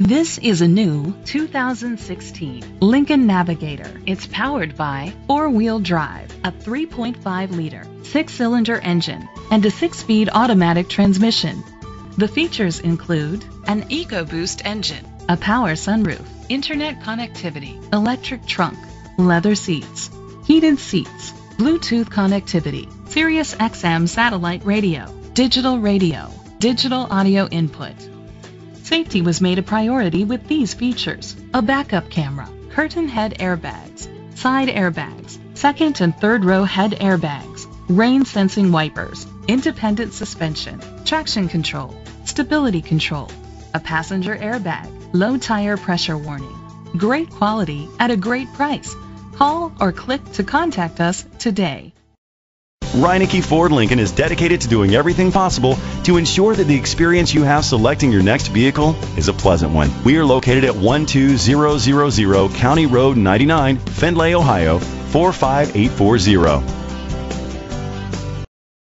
This is a new 2016 Lincoln Navigator. It's powered by four-wheel drive, a 3.5-liter, six-cylinder engine, and a six-speed automatic transmission. The features include an EcoBoost engine, a power sunroof, internet connectivity, electric trunk, leather seats, heated seats, Bluetooth connectivity, Sirius XM satellite radio, digital audio input. Safety was made a priority with these features: a backup camera, curtain head airbags, side airbags, second and third row head airbags, rain sensing wipers, independent suspension, traction control, stability control, a passenger airbag, low tire pressure warning. Great quality at a great price. Call or click to contact us today. Reineke Ford Lincoln is dedicated to doing everything possible to ensure that the experience you have selecting your next vehicle is a pleasant one. We are located at 12000 County Road 99, Findlay, Ohio 45840.